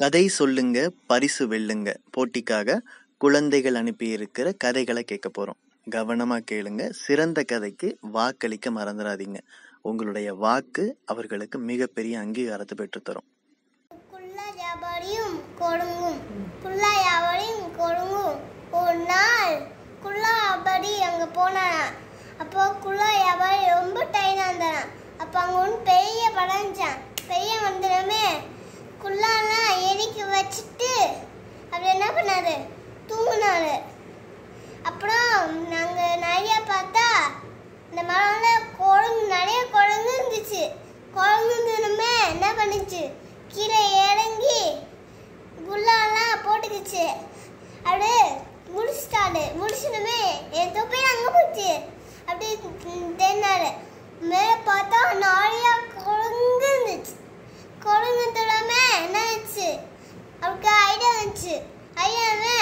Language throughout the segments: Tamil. கதை சொல்லுங்க பரிசு வெல்லுங்க போட்டிக்காக குழந்தைகள் அனுப்பியிருக்கிற கதைகளை கேட்க போகிறோம். கவனமாக கேளுங்க. சிறந்த கதைக்கு வாக்களிக்க மறந்துடாதீங்க. உங்களுடைய வாக்கு அவர்களுக்கு மிகப்பெரிய அங்கீகாரத்தை பெற்றுத்தரும். ஒரு நாள் குள்ளா அபடி அங்கே போனானா. அப்போ குள்ளா அபடி ரொம்ப டைனாக இருந்தானா. அப்போ அங்கே ஒன்று பெரிய படைஞ்சான். பெரிய வந்துடமே குள்ளாலாம் எரிக்க வச்சுட்டு அப்படி என்ன பண்ணாரு, தூங்கினாரு. அப்புறம் நாங்கள் நிறையா பார்த்தா இந்த மரம்லாம் குழங்கு நிறைய குழங்கு இருந்துச்சு. குழங்கு இருந்ததுமே என்ன பண்ணுச்சு, கீழே இறங்கி குள்ளாலாம் போட்டுக்குச்சு. அப்படியே முடிச்சிட்டாரு. முடிச்சதுமே என் தொப்பை அங்கே போச்சு. அப்படியே தேனாரு. மேலே பார்த்தா நிறையா குழங்கு இருந்துச்சு. குழங்கு தோடாமே என்ன ஆச்சு, அவருக்கு ஐடியா வந்துச்சு. ஐடியாவே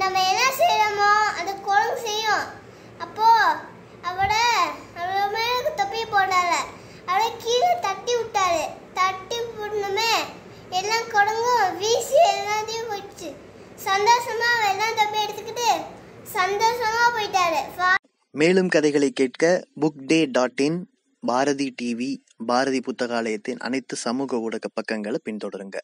நம்ம என்ன செய்யலாமோ அது குழங்கு செய்யும். அப்போது அவரோட மேலுக்கு தொப்பி போட்டால அவரை கீழே தட்டி விட்டாரு. தட்டி விடணுமே எல்லாம் குழங்கும் வீசி எல்லாத்தையும் போயிடுச்சு. சந்தோஷமாக எல்லாம் தொப்பி எடுத்துக்கிட்டு சந்தோஷமாக போயிட்டாரு. மேலும் கதைகளை கேட்க bookday.in, பாரதி டிவி, பாரதி புத்தகாலயத்தின் அனைத்து சமூக ஊடக பக்கங்களை பின்தொடருங்க.